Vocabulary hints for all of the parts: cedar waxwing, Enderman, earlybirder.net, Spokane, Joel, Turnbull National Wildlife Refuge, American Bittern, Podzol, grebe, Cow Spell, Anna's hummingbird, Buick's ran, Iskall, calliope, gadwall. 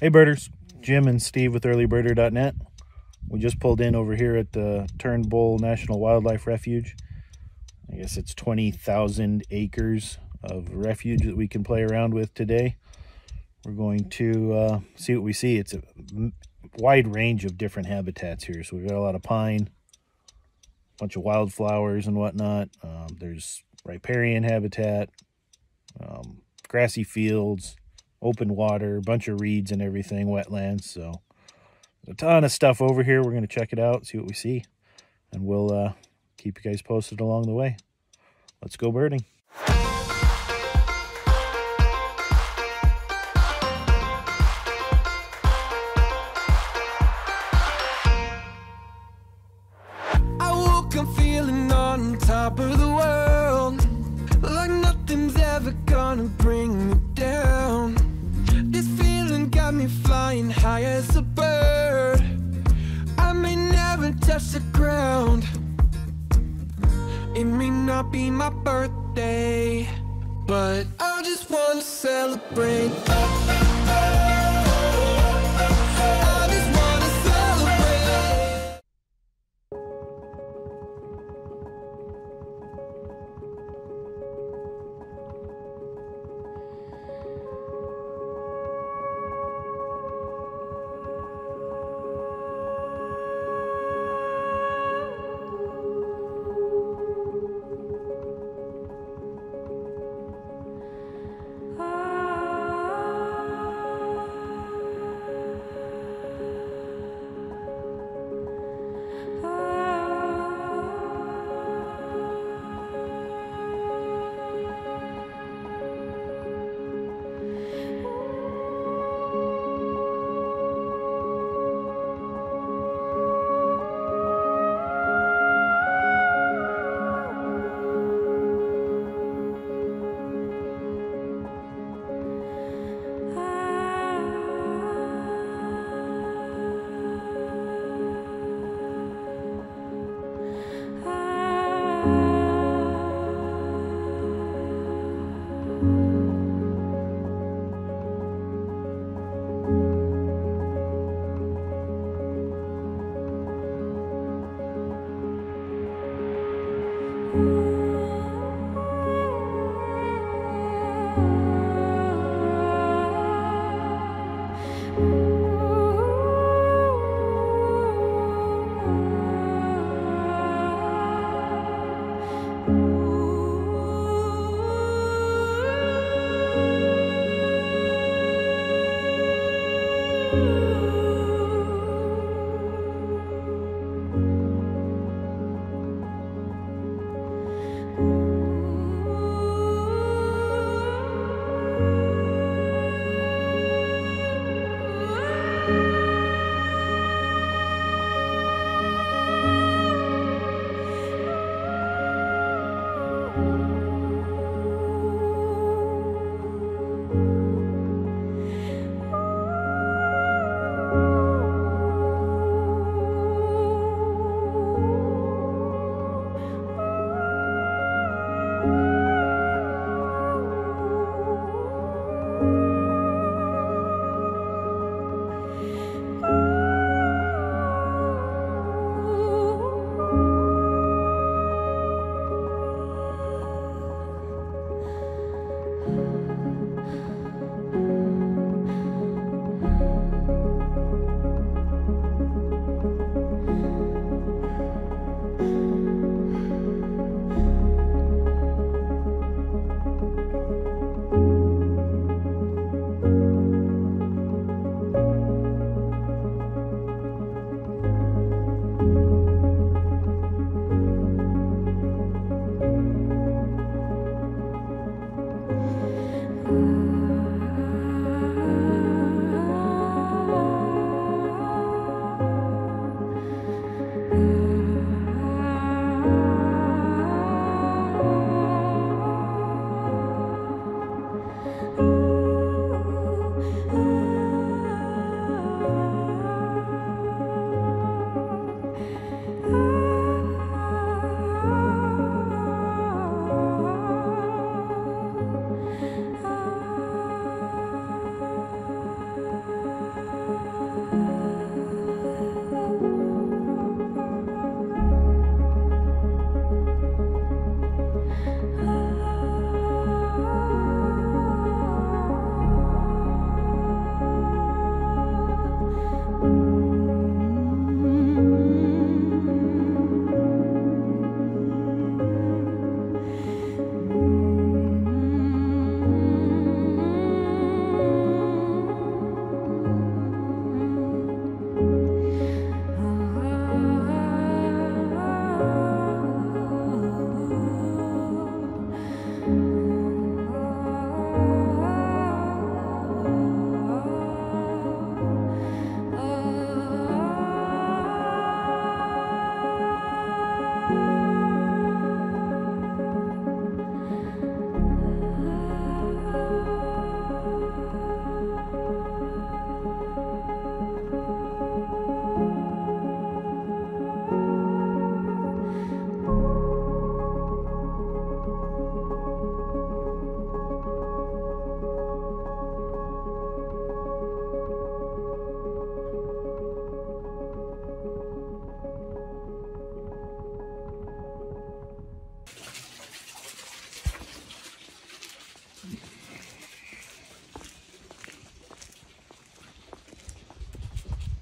Hey birders, Jim and Steve with earlybirder.net. We just pulled in over here at the Turnbull National Wildlife Refuge. I guess it's 20,000 acres of refuge that we can play around with today. We're going to see what we see. It's a wide range of different habitats here. So we've got a lot of pine, a bunch of wildflowers and whatnot. There's riparian habitat, grassy fields, open water, a bunch of reeds and everything, wetlands. So a ton of stuff over here. We're going to check it out, see what we see, and we'll keep you guys posted along the way. Let's go birding. I woke up feeling on top of the world, like nothing's ever gonna bring me down. Got me flying high as a bird. I may never touch the ground. It may not be my birthday, but I just want to celebrate. I just want to celebrate.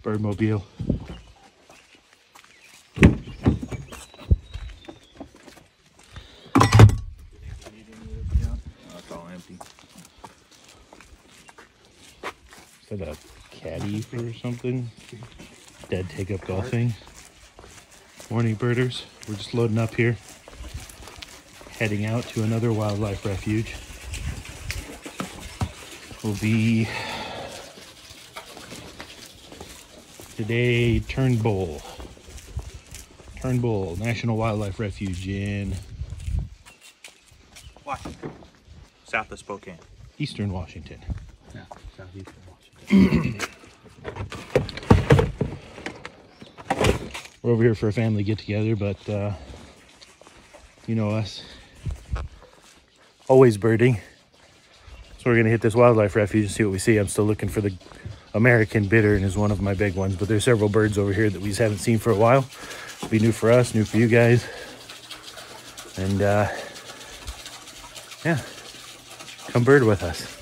birdmobile. Is that a caddy for something? Dad take up golfing. Morning birders, we're just loading up here, heading out to another wildlife refuge. Will be today Turnbull National Wildlife Refuge in Washington, south of Spokane, eastern Washington. Yeah, southeastern Washington. We're over here for a family get-together, but you know us, always birding. So we're gonna hit this wildlife refuge and see what we see. I'm still looking for the American Bittern, is one of my big ones, but there's several birds over here that we just haven't seen for a while. It'll be new for us, new for you guys. And yeah, come bird with us.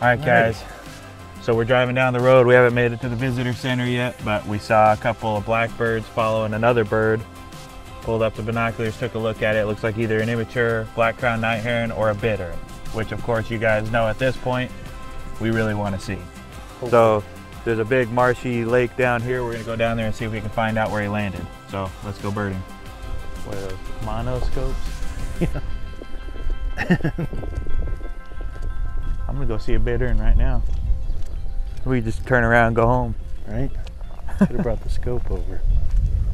All right, guys. So we're driving down the road. We haven't made it to the visitor center yet, but we saw a couple of blackbirds following another bird. Pulled up the binoculars, took a look at it. It looks like either an immature black-crowned night heron or a bittern, which of course you guys know at this point, we really want to see. Cool. So there's a big marshy lake down here. We're gonna go down there and see if we can find out where he landed. So let's go birding. What are those, monoscopes? I'm gonna go see a bittern right now. We just turn around and go home. Right? Should have brought the scope over.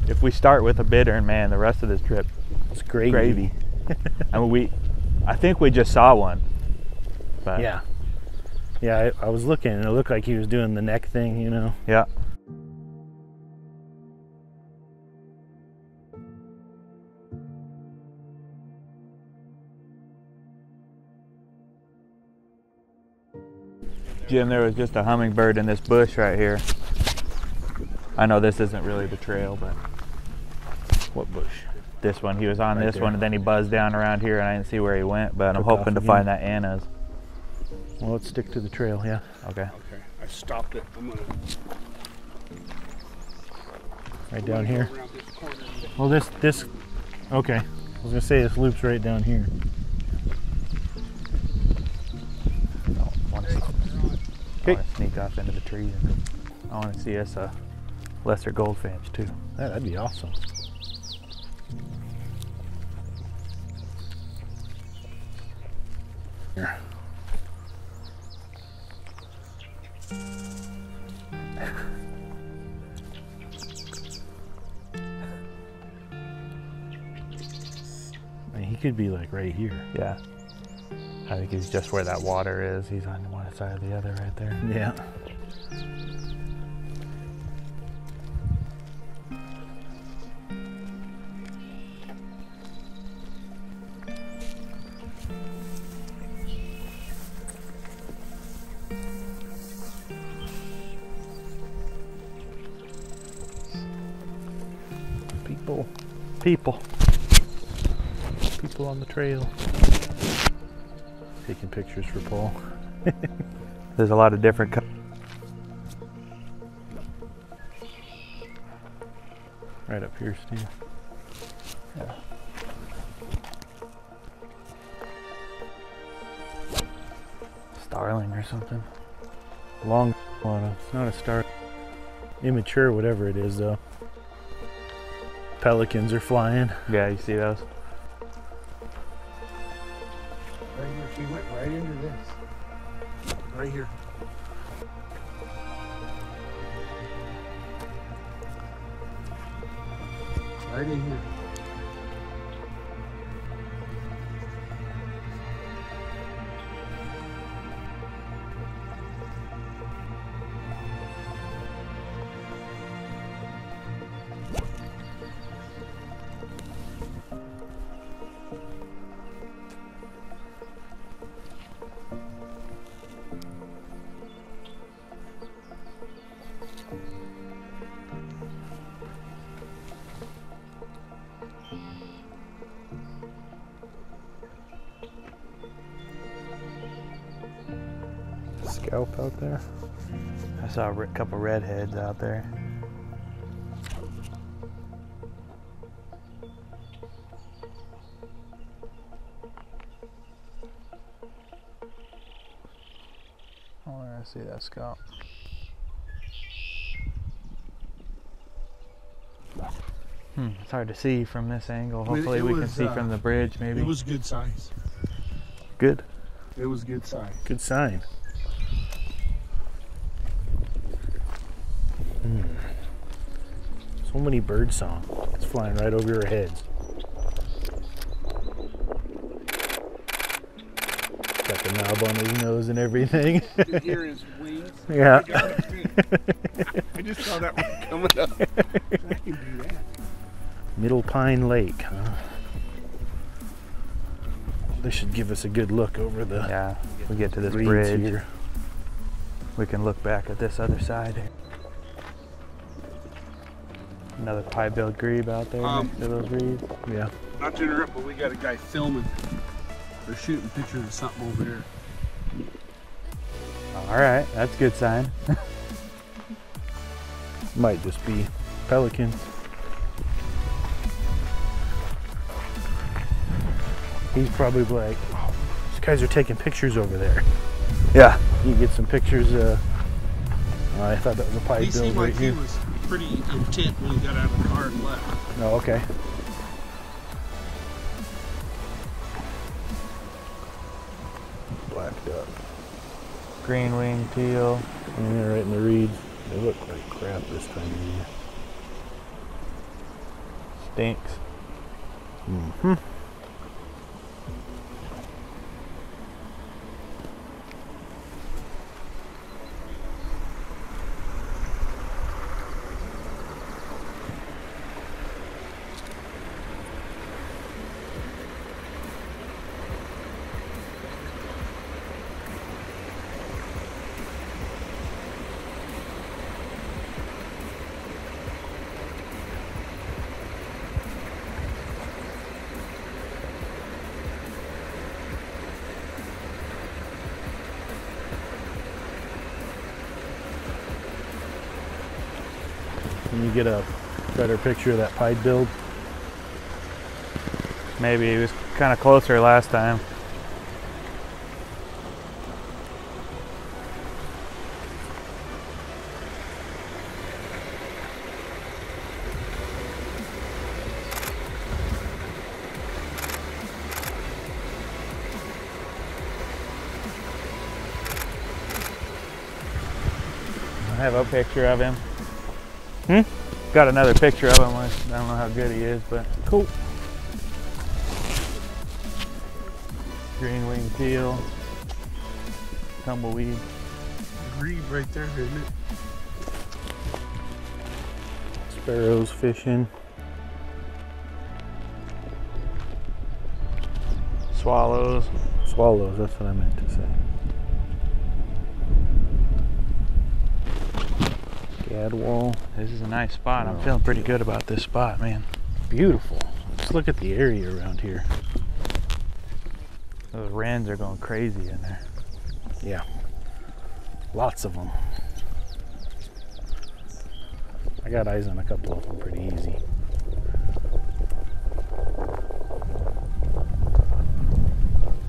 If we start with a bittern, man, the rest of this trip, it's gravy. I mean, I think we just saw one. But. Yeah. Yeah, I was looking and it looked like he was doing the neck thing, you know? Yeah. Jim, there was just a hummingbird in this bush right here. I know this isn't really the trail, but... What bush? This one. He was on right this one, and then he buzzed down around here, and I didn't see where he went, but I'm hoping to find that Anna's. Well, let's stick to the trail, yeah. Okay. I stopped it. I'm gonna... Right down here. Well, this... Okay. I was gonna say this loop's right down here. I want to sneak off into the trees. I want to see us a lesser goldfinch too. That'd be awesome. Here. I mean, he could be like right here. Yeah. I think he's just where that water is. He's on one side or the other right there. Yeah. People on the trail. Taking pictures for Paul. There's a lot of different colors. Right up here, Steve. Yeah. Starling or something. Long one. It's not a star. Immature, whatever it is, though. Pelicans are flying. Yeah, you see those? She went right into this. Right here. Right in here. Scalp out there. I saw a couple redheads out there. I want to see that scalp. It's hard to see from this angle. Hopefully we can see from the bridge, maybe. It was good size. Good? It was good size. Good sign. So many bird songs. It's flying right over your heads. Got the knob on his nose and everything. You hear his wings. Yeah. I just saw that one coming up. I can do that. Middle Pine Lake, huh? This should give us a good look over the. Yeah. We get to this bridge here. We can look back at this other side. Another pie-billed grebe out there next to those reeds. Yeah. Not to interrupt, but we got a guy filming. They're shooting pictures of something over here. All right, that's a good sign. Might just be pelicans. He's probably like, oh, these guys are taking pictures over there. Yeah, you get some pictures. I thought that was a pipe build right here. He was pretty intent when he got out of the car and left. Oh, okay. Blacked up. Green wing teal. Yeah, right in the reeds. They look like crap this time of year. Stinks. Mm-hmm. You get a better picture of that pied build. Maybe he was kind of closer last time. I have a picture of him. Hmm? Got another picture of him. I don't know how good he is, but cool. Green winged teal, tumbleweed. Grebe right there, isn't it? Sparrows fishing. Swallows. Swallows, that's what I meant to say. Gadwall. This is a nice spot. I'm feeling pretty good about this spot, man. Beautiful. Let's look at the area around here. Those wrens are going crazy in there. Yeah. Lots of them. I got eyes on a couple of them pretty easy.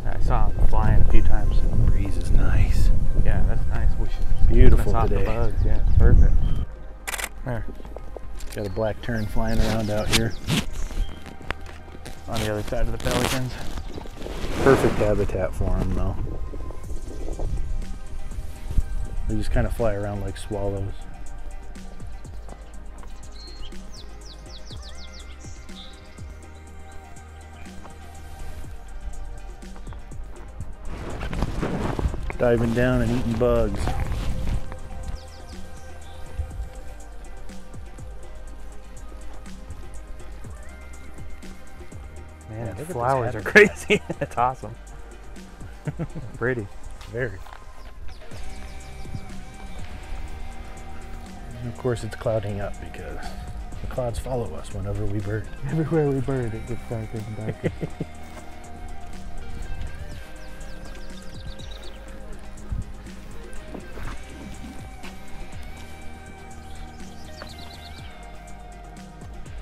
I saw them flying a few times. The breeze is nice. Yeah, that's nice. We should beautiful off today. The bugs. Yeah, it's perfect. There. Got a black tern flying around out here. On the other side of the pelicans. Perfect habitat for them though. They just kind of fly around like swallows. Diving down and eating bugs. Flowers are crazy. That's awesome. Pretty. Very. And of course it's clouding up because the clouds follow us whenever we bird. Everywhere we bird it gets darker and darker.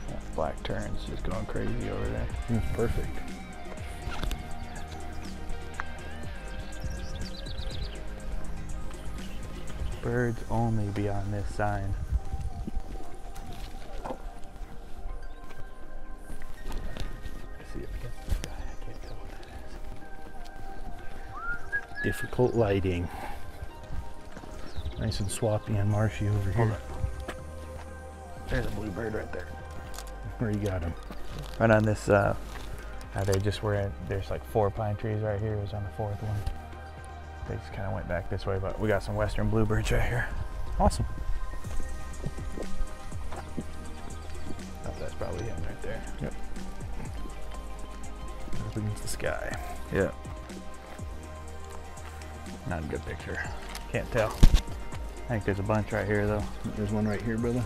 That black tern's just going crazy over there. It's perfect. Birds only be on this sign. I see it against the sky. I can't tell what that is. Difficult lighting. Nice and swampy and marshy over here. Hold up. There's a blue bird right there. Where you got him? Right on this. They just were in. There's like 4 pine trees right here. It was on the 4th one. They just kind of went back this way, but we got some western bluebirds right here. Awesome. Oh, that's probably him right there. Yep. Up against the sky. Yeah. Not a good picture. Can't tell. I think there's a bunch right here though. There's one right here, brother.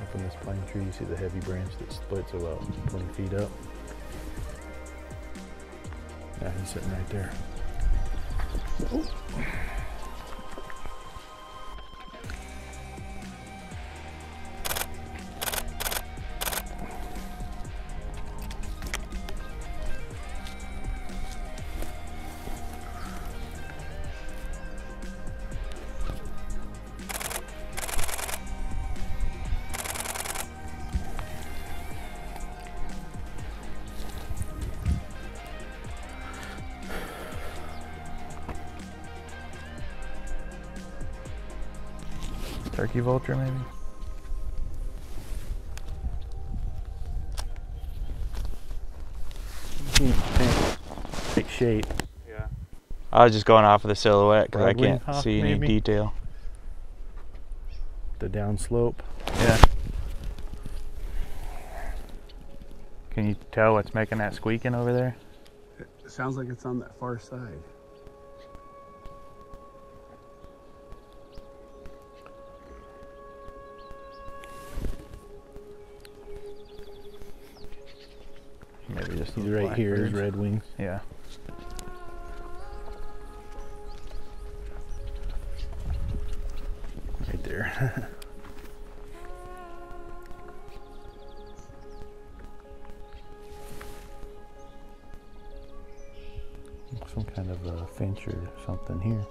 Up in this pine tree, you see the heavy branch that splits about 20 feet up. Yeah, he's sitting right there. Oh. Turkey vulture, maybe? Big shape. Yeah. I was just going off of the silhouette because I can't see any detail. The downslope. Yeah. Can you tell what's making that squeaking over there? It sounds like it's on that far side. Maybe just right here is red wings. Yeah. Right there. Some kind of a finch or something here.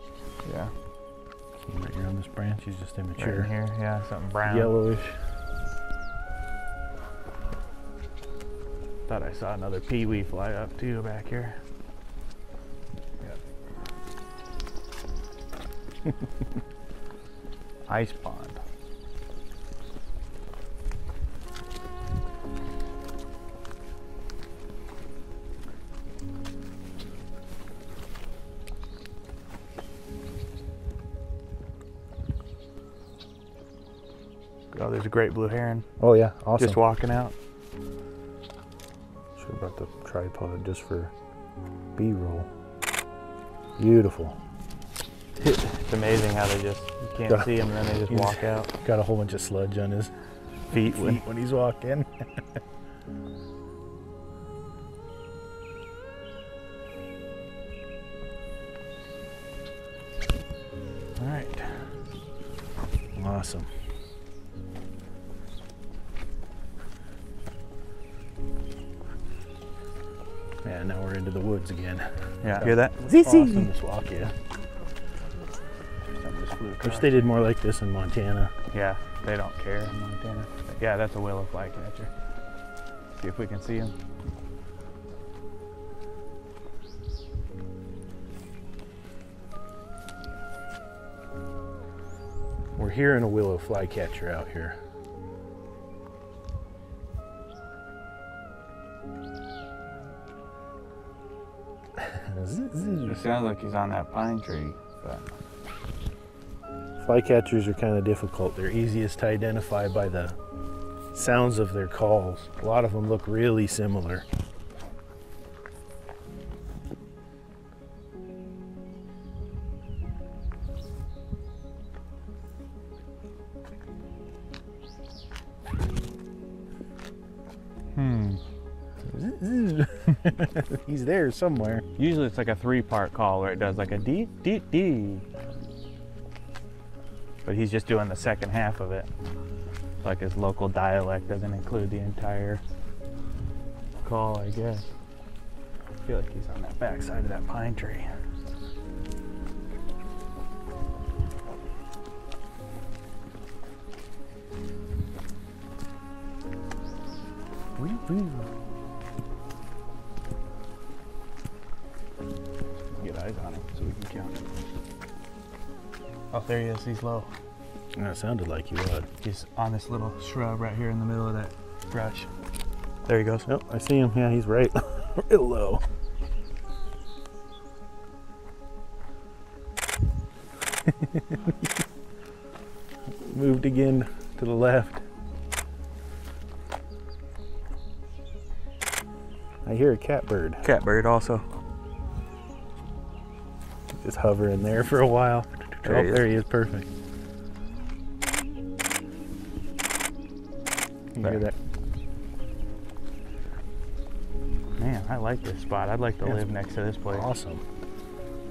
Yeah. Right here on this branch, he's just immature. Right here, yeah, something brown. Yellowish. Thought I saw another peewee fly up too back here. Yep. Ice pond. Oh, there's a great blue heron. Oh yeah, awesome. Just walking out. Brought the tripod just for B-roll. Beautiful. It's amazing how they just, you can't see him and then they just walk out. Got a whole bunch of sludge on his feet when he's walking. All right. Awesome. Yeah, now we're into the woods again. Yeah, hear that? Awesome, this walk, yeah. I wish they did more like this in Montana. Yeah, they don't care in Montana. Yeah, that's a willow flycatcher. See if we can see him. We're hearing a willow flycatcher out here. It sounds like he's on that pine tree. But flycatchers are kind of difficult. They're easiest to identify by the sounds of their calls. A lot of them look really similar. He's there somewhere. Usually it's like a three-part call where it does like a dee, dee, dee. But he's just doing the second half of it. Like his local dialect doesn't include the entire call, I guess. I feel like he's on that back side of that pine tree. Wee-wee. On him so we can count him. Oh, there he is. He's low. That sounded like he would. He's on this little shrub right here in the middle of that brush. There he goes. Oh, I see him. Yeah, he's right real low. Moved again to the left. I hear a catbird. Catbird also. Just hover in there for a while. There there he is, perfect. You hear that? Man, I like this spot. I'd like to live next to this place. Awesome.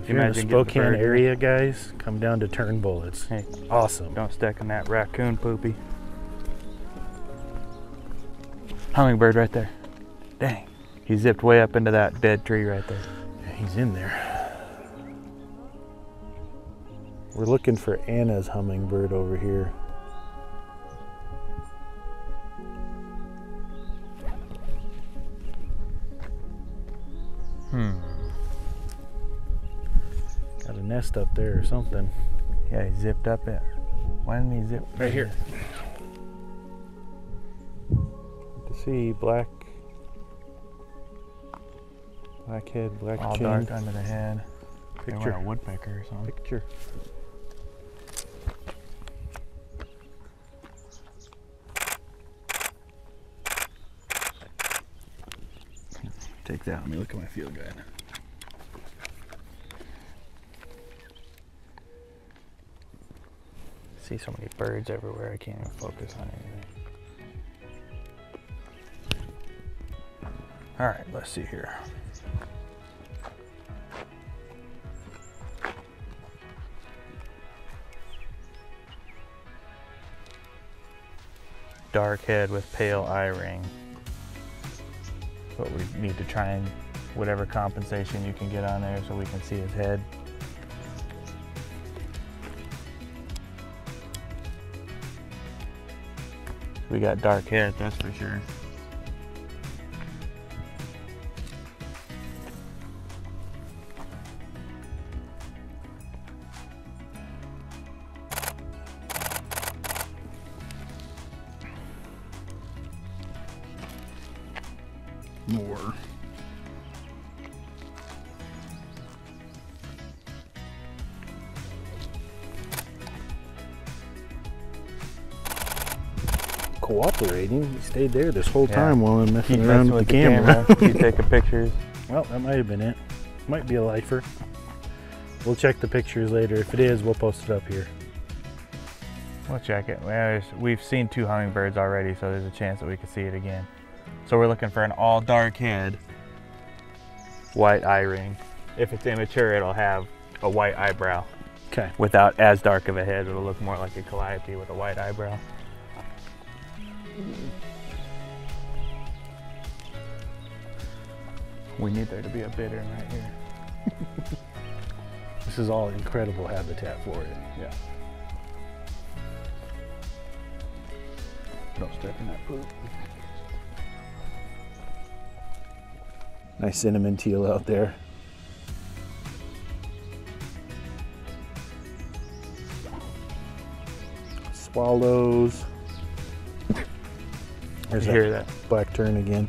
If you're in the Spokane area, guys, come down to Turnbull. It's awesome. Don't stick in that raccoon poopy. Hummingbird right there. Dang. He zipped way up into that dead tree right there. Yeah, he's in there. We're looking for Anna's hummingbird over here. Got a nest up there or something. Yeah, he zipped up it. Why didn't he zip? Right here. Good to see black head, black chin. All dark under the head. Picture a woodpecker or something. Picture. Take that. Let me look at my field guide. I see so many birds everywhere, I can't even focus on anything. All right, let's see here. Dark head with pale eye ring. But we need to try and whatever compensation you can get on there so we can see his head. We got dark head, that's for sure. More. Cooperating. He stayed there this whole time while I'm messing around with the camera. He's taking pictures. Well, that might have been it. Might be a lifer. We'll check the pictures later. If it is, we'll post it up here. We'll check it. Well, we've seen 2 hummingbirds already, so there's a chance that we could see it again. So we're looking for an all dark head, white eye ring. If it's immature, it'll have a white eyebrow. Okay. Without as dark of a head, it'll look more like a calliope with a white eyebrow. We need there to be a bittern right here. This is all incredible habitat for it. Yeah. Don't step in that poop. Nice cinnamon teal out there. Swallows. There's that black tern again.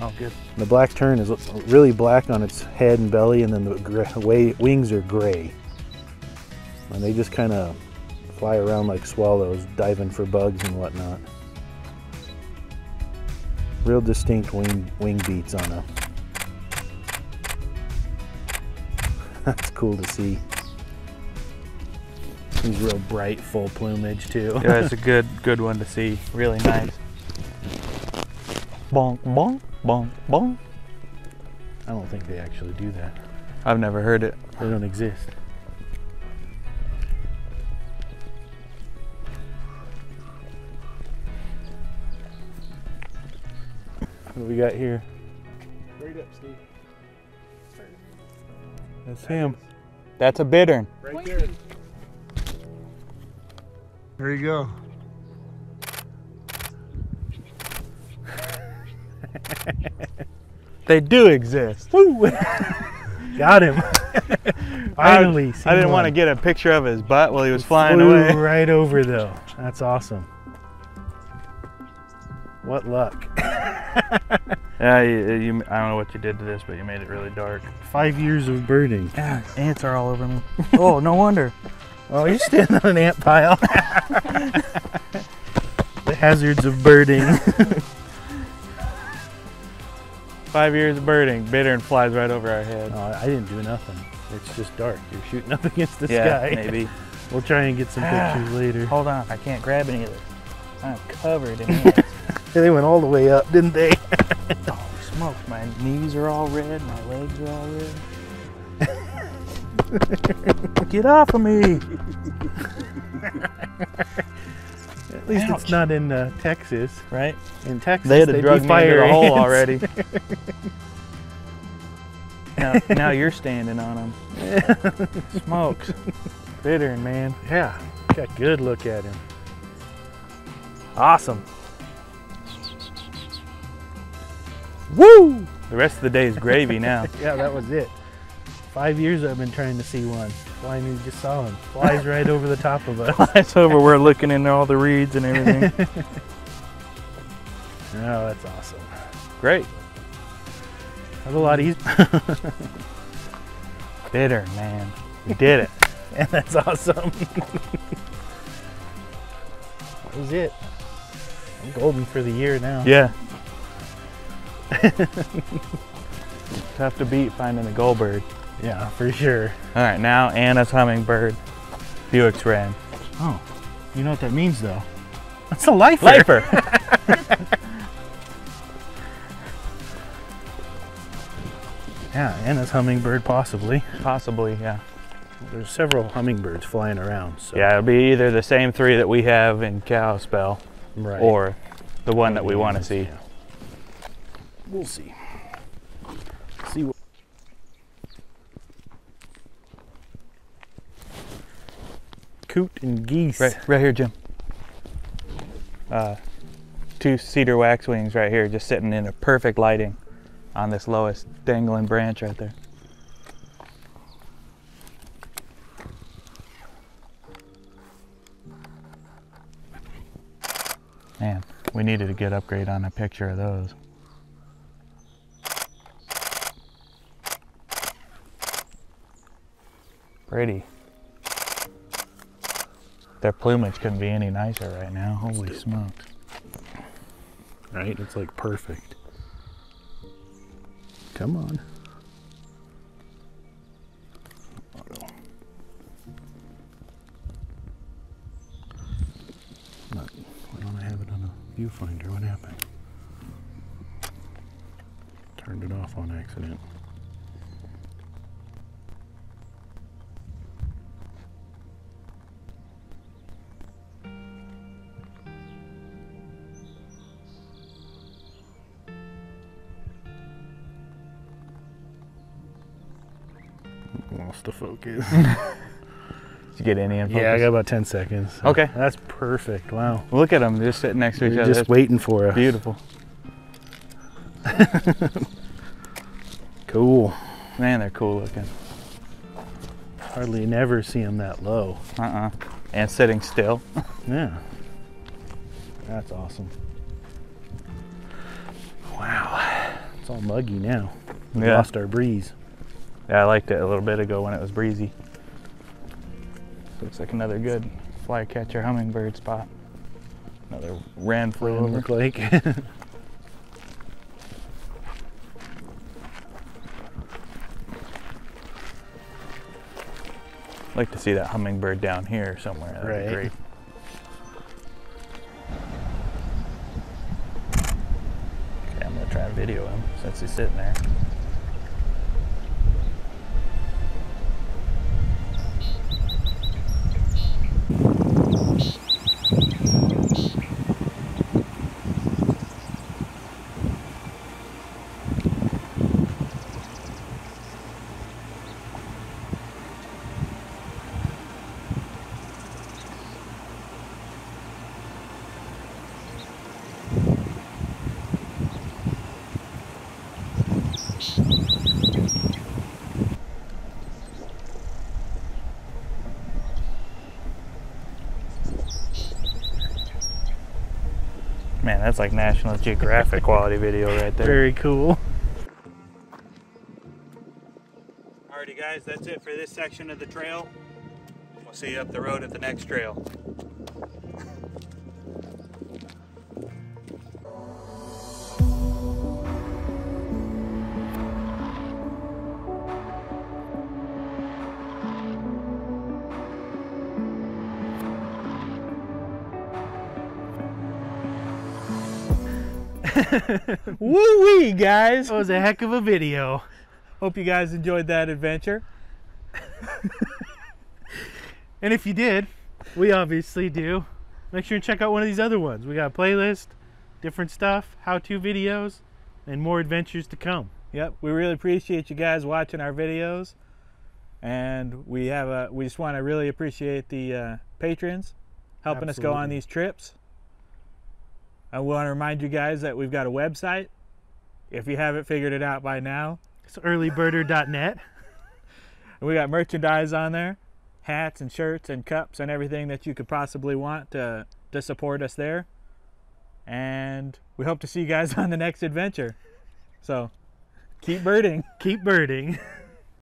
Oh, good. And the black tern is really black on its head and belly, and then the wings are gray. And they just kind of fly around like swallows, diving for bugs and whatnot. Real distinct wing beats on them. That's cool to see. He's real bright, full plumage too. Yeah, it's a good one to see. Really nice. Bonk, bonk, bonk, bonk. I don't think they actually do that. I've never heard it. They don't exist. What do we got here? Right up, Steve. That's him. That's a bittern. Right there. There you go. They do exist. Woo! Got him. Finally. I didn't want to get a picture of his butt while he was flying away. Right over though. That's awesome. What luck. Yeah, I don't know what you did to this, but you made it really dark. 5 years of birding. Yeah, ants are all over me. Oh, no wonder. Oh, you're standing on an ant pile. The hazards of birding. 5 years of birding. Bittern flies right over our head. Oh, I didn't do nothing. It's just dark. You're shooting up against the sky. Yeah, maybe. We'll try and get some pictures later. Hold on. I can't grab any of it. I'm covered in ants. They went all the way up, didn't they? Oh, smoke. My knees are all red. My legs are all red. Get off of me! At least Ouch. It's not in Texas, right? In Texas, they'd have drug me into the hole already. now you're standing on them. Smokes. Bittern, man. Yeah, got a good look at him. Awesome. Woo! The rest of the day is gravy now. Yeah, that was it. 5 years I've been trying to see one. Flying, you just saw him. Flies right over the top of us. Flies over, we're looking in all the reeds and everything. Oh, that's awesome. Great. That's a lot easier. Bittern, man. We did it. And that's awesome. That was it. I'm golden for the year now. Yeah. Tough to beat finding a goldbird. Yeah, for sure. All right, now Anna's hummingbird, Buick's ran. Oh, you know what that means though? That's a lifer. Yeah, Anna's hummingbird possibly. Possibly, yeah. There's several hummingbirds flying around. So. Yeah, it'll be either the same three that we have in Cow Spell, right, or the one that we want to see. Yeah. We'll see. What... Coot and geese. Right here, Jim. Two cedar waxwings right here, just sitting in a perfect lighting on this lowest dangling branch right there. Man, we needed a good upgrade on a picture of those. Pretty. Their plumage couldn't be any nicer right now. Holy smokes. Right? It's like perfect. Come on. Why don't I have it on a viewfinder? What happened? Turned it off on accident. Lost the focus. Did you get any in focus? Yeah, I got about 10 seconds. So okay. That's perfect. Wow. Look at them. They're just sitting next to each other. Just waiting for us. Beautiful. Cool. Man, they're cool looking. Hardly never see them that low. Uh-uh. And sitting still. Yeah. That's awesome. Wow. It's all muggy now. We lost our breeze. Yeah, I liked it a little bit ago when it was breezy. Looks like another good flycatcher hummingbird spot. Another wren flew over. Look like. I'd like to see that hummingbird down here somewhere. That'd be great. Okay, I'm gonna try and video him since he's sitting there. Man, that's like National Geographic quality video right there. Very cool. Alrighty guys, that's it for this section of the trail. We'll see you up the road at the next trail. Woo-wee, guys! That was a heck of a video. Hope you guys enjoyed that adventure. And if you did, we obviously do, make sure and check out one of these other ones. We got a playlist, different stuff, how-to videos, and more adventures to come. Yep, we really appreciate you guys watching our videos, and we just want to really appreciate the patrons helping us go on these trips. I want to remind you guys that we've got a website. If you haven't figured it out by now, it's earlybirder.net. We got merchandise on there, hats and shirts and cups and everything that you could possibly want to support us there. And we hope to see you guys on the next adventure. So keep birding. Keep birding.